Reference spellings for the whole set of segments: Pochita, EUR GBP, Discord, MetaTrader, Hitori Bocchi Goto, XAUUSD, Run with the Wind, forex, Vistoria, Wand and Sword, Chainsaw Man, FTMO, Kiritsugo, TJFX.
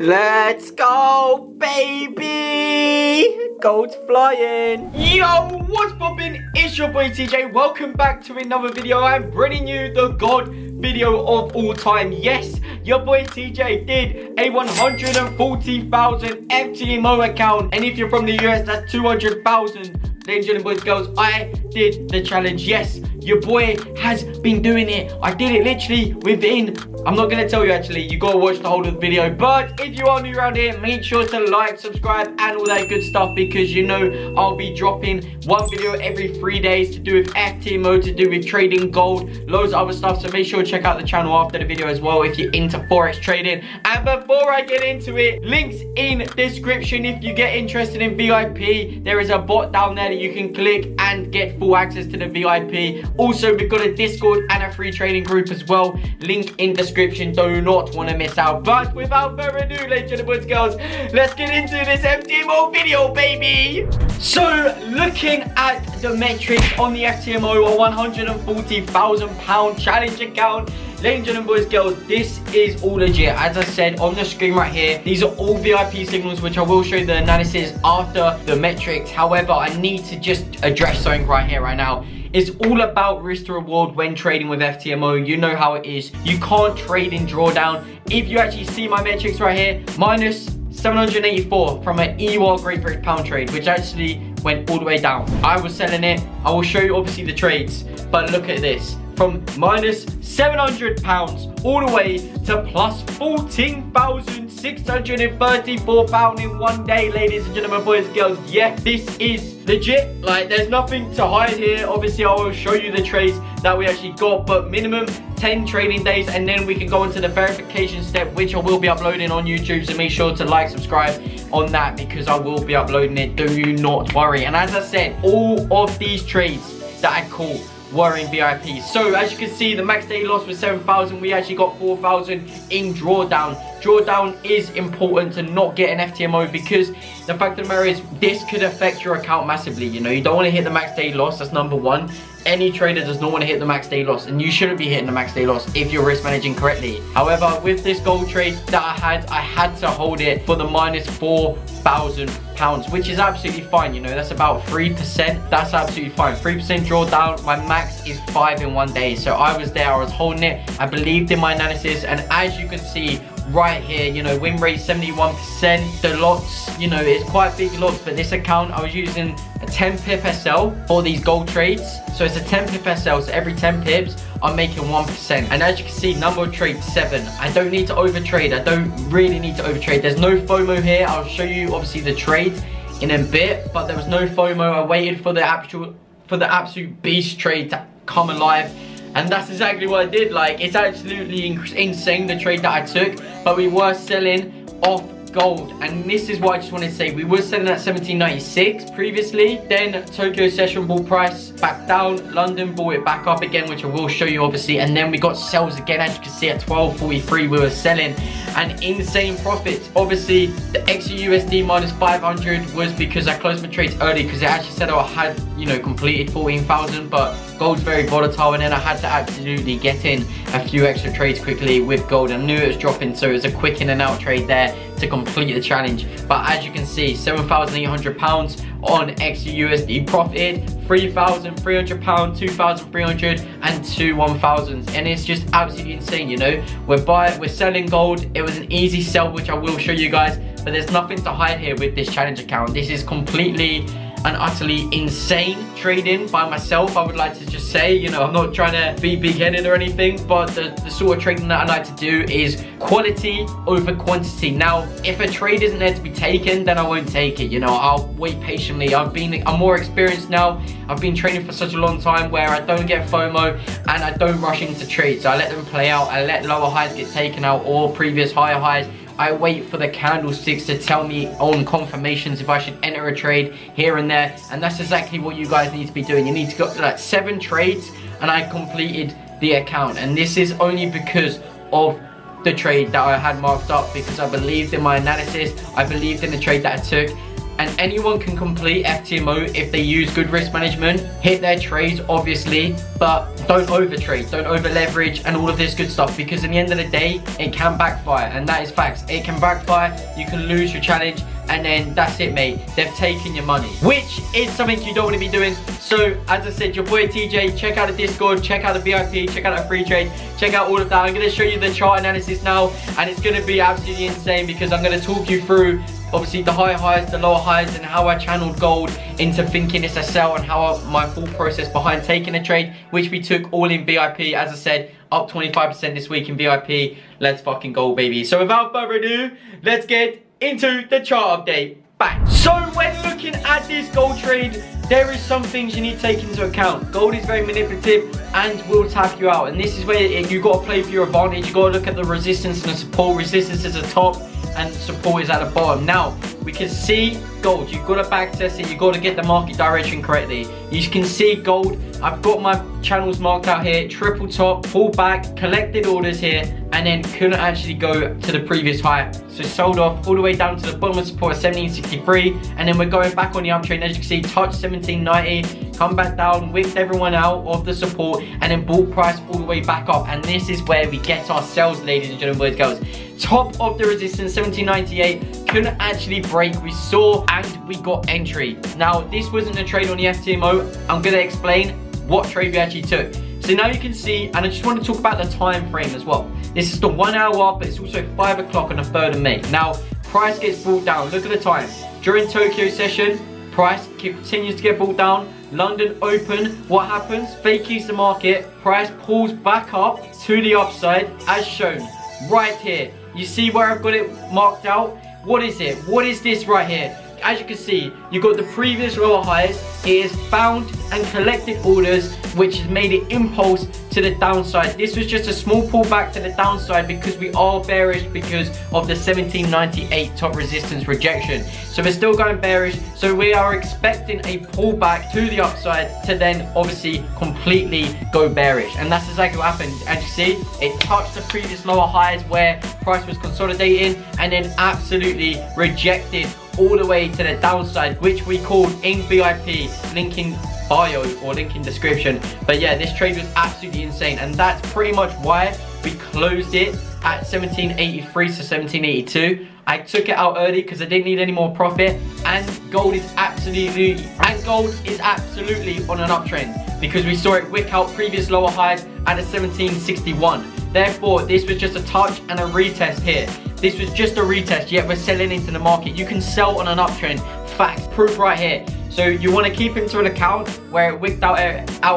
Let's go, baby! Gold's flying! Yo, what's poppin'? It's your boy TJ. Welcome back to another video. I'm bringing you the gold video of all time. Yes, your boy TJ did a 140,000 FTMO account. And if you're from the US, that's 200,000. Ladies and boys, girls, I did the challenge. Yes, your boy has been doing it. I did it literally within, I'm not going to tell you actually, you got to watch the whole of the video. But if you are new around here, make sure to like, subscribe and all that good stuff, because you know I'll be dropping one video every 3 days to do with FTMO, to do with trading gold, loads of other stuff. So make sure to check out the channel after the video as well if you're into forex trading. And before I get into it, links in description. If you get interested in VIP, there is a bot down there you can click and get full access to the VIP. Also, we've got a Discord and a free training group as well. Link in description. Do not want to miss out. But without further ado, ladies and boys, girls, let's get into this FTMO video, baby. So, looking at the metrics on the FTMO, a 140,000 pound challenge account. Ladies and boys, girls, this is all legit. As I said on the screen right here, these are all VIP signals, which I will show you the analysis after the metrics. However, I need to just address something right here, right now. It's all about risk to reward when trading with FTMO. You know how it is. You can't trade in drawdown. If you actually see my metrics right here, minus 784 from an EUR GBP trade, which actually went all the way down. I was selling it. I will show you obviously the trades, but look at this. From minus £700 all the way to plus £14,634 in one day, ladies and gentlemen, boys and girls. Yeah, this is legit. Like, there's nothing to hide here. Obviously, I will show you the trades that we actually got, but minimum 10 trading days, and then we can go into the verification step, which I will be uploading on YouTube. So make sure to like, subscribe on that, because I will be uploading it. Do you not worry. And as I said, all of these trades that I caught were in VIP. So as you can see, the max daily loss was 7,000. We actually got 4,000 in drawdown. Drawdown is important to not get an FTMO, because the fact of the matter is, this could affect your account massively. You know, you don't want to hit the max daily loss. That's number one. Any trader does not want to hit the max day loss, and you shouldn't be hitting the max day loss if you're risk managing correctly. However, with this gold trade that I had to hold it for the minus £4,000, which is absolutely fine. You know, that's about 3%. That's absolutely fine. 3% drawdown. My max is 5 in one day. So I was there. I was holding it. I believed in my analysis, and as you can see right here, you know, win rate 71%. The lots, you know, it's quite big lots, but this account I was using a 10 pip SL for these gold trades. So it's a 10 pip SL, so every 10 pips I'm making 1%. And as you can see, number of trades 7. I don't need to overtrade. I don't really need to overtrade. There's no FOMO here. I'll show you obviously the trade in a bit, but there was no FOMO. I waited for the absolute beast trade to come alive. And that's exactly what I did. Like, it's absolutely insane, the trade that I took. But we were selling off gold. And this is what I just wanted to say. We were selling at 1796 previously. Then Tokyo session bought price back down. London bought it back up again, which I will show you obviously. And then we got sales again. As you can see, at 1243 we were selling. And insane profits. Obviously, the XAUUSD minus 500 was because I closed my trades early, because it actually said I had, you know, completed 14,000. But gold's very volatile, and then I had to absolutely get in a few extra trades quickly with gold. I knew it was dropping, so it was a quick in and out trade there to complete the challenge. But as you can see, £7,800 on XAUUSD profited, £3,300, £2,300 and £2,100s, and it's just absolutely insane. You know, we're selling gold. It was an easy sell, which I will show you guys, but there's nothing to hide here with this challenge account. This is completely and utterly insane trading by myself, I would like to just say. You know, I'm not trying to be big-headed or anything, but the sort of trading that I like to do is quality over quantity. Now, if a trade isn't there to be taken, then I won't take it. You know, I'll wait patiently. I'm more experienced now. I've been trading for such a long time where I don't get FOMO and I don't rush into trades. So I let them play out. I let lower highs get taken out or previous higher highs. I wait for the candlesticks to tell me on confirmations if I should enter a trade here and there. And that's exactly what you guys need to be doing. You need to go to like 7 trades, and I completed the account. And this is only because of the trade that I had marked up, because I believed in my analysis. I believed in the trade that I took. and anyone can complete FTMO if they use good risk management, hit their trades obviously, but don't over trade, don't over leverage and all of this good stuff, because in the end of the day it can backfire, and that is facts. It can backfire, you can lose your challenge, and then that's it mate, they've taken your money, which is something you don't want to be doing. So as I said, your boy TJ, check out the Discord, check out the VIP, check out the free trade, check out all of that. I'm going to show you the chart analysis now, and it's going to be absolutely insane because I'm going to talk you through obviously the higher highs, the lower highs, and how I channeled gold into thinking it's a sell, and how my full process behind taking a trade, which we took all in VIP. As I said, up 25% this week in VIP. Let's fucking go, baby. So without further ado, let's get into the chart update. Bang. So when looking at this gold trade, there is some things you need to take into account. Gold is very manipulative and will tap you out, and this is where you got to play for your advantage. You got to look at the resistance and the support. Resistance is the top and support is at the bottom. Now we can see gold, you've got to back test it, you've got to get the market direction correctly. You can see gold, I've got my channels marked out here, triple top, pull back, collected orders here, and then couldn't actually go to the previous high, so sold off all the way down to the bottom of support at 1763, and then we're going back on the uptrend. As you can see, touch 1790, come back down, whipped everyone out of the support, and then bought price all the way back up, and this is where we get our sells, ladies and gentlemen, boys, girls. Top of the resistance 1798, couldn't actually break, we saw, and we got entry. Now this wasn't a trade on the FTMO, I'm going to explain what trade we actually took. So now you can see, and I just want to talk about the time frame as well. This is the 1 hour, but it's also 5 o'clock on the 3rd of May. Now price gets brought down, look at the time. During Tokyo session, price continues to get brought down. London Open, what happens? Fakies the market, price pulls back up to the upside as shown right here. You see where I've got it marked out? What is it? What is this right here? As you can see, you've got the previous lower highs, it is bound and collected orders, which has made it impulse to the downside. This was just a small pullback to the downside because we are bearish because of the 1798 top resistance rejection. So we're still going bearish, so we are expecting a pullback to the upside to then obviously completely go bearish, and that's exactly what happened. As you see, it touched the previous lower highs where price was consolidating, and then absolutely rejected all the way to the downside, which we called in VIP, link in bio or link in description. But yeah, this trade was absolutely insane, and that's pretty much why we closed it at 1783 to 1782. I took it out early because I didn't need any more profit, and gold is absolutely on an uptrend because we saw it wick out previous lower highs at a 1761. Therefore, this was just a touch and a retest here. This was just a retest, yet we're selling into the market. You can sell on an uptrend. Facts, proof right here. So you want to keep into an account where it wicked out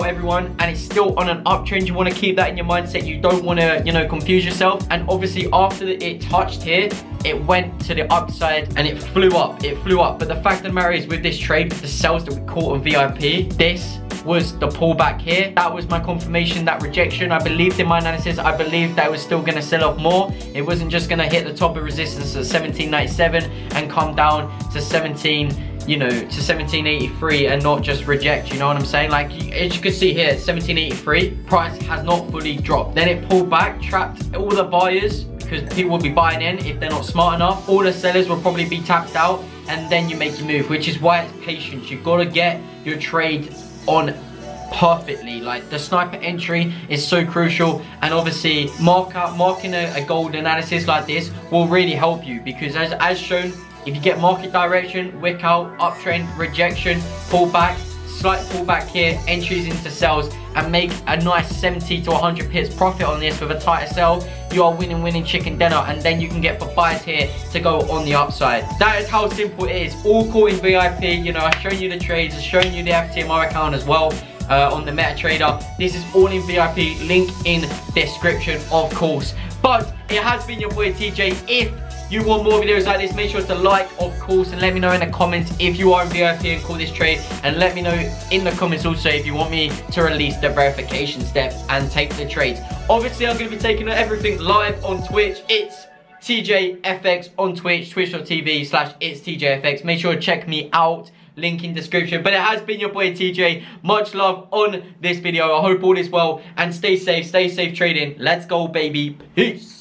everyone, and it's still on an uptrend. You want to keep that in your mindset. You don't want to, you know, confuse yourself. And obviously after it touched here, it went to the upside and it flew up. It flew up. But the fact of the matter is with this trade, the sells that we caught on VIP, this was the pullback here. That was my confirmation, that rejection. I believed in my analysis. I believed that it was still gonna sell off more. It wasn't just gonna hit the top of resistance at 1797 and come down to 1783 and not just reject, you know what I'm saying? Like, as you can see here, 1783, price has not fully dropped. Then it pulled back, trapped all the buyers, because people will be buying in if they're not smart enough. All the sellers will probably be tapped out, and then you make your move, which is why it's patience. You've gotta get your trade on perfectly. Like, the sniper entry is so crucial, and obviously marking a gold analysis like this will really help you, because as shown, if you get market direction, wick out, uptrend, rejection, pullback, slight pullback here, entries into sells, and make a nice 70 to 100 pips profit on this with a tighter sell, you are winning chicken dinner, and then you can get for buys here to go on the upside. That is how simple it is. All caught in VIP. You know, I've shown you the trades, I've shown you the FTMO account as well, on the MetaTrader. This is all in VIP, link in description, of course. But it has been your boy TJ. If you want more videos like this, make sure to like, of course, and let me know in the comments if you are in VIP and call this trade, and let me know in the comments also if you want me to release the verification steps and take the trades. Obviously I'm going to be taking everything live on Twitch. It's TJFX on Twitch, twitch.tv/its TJFX. Make sure to check me out, link in description. But it has been your boy TJ. Much love on this video. I hope all is well, and stay safe trading. Let's go, baby. Peace.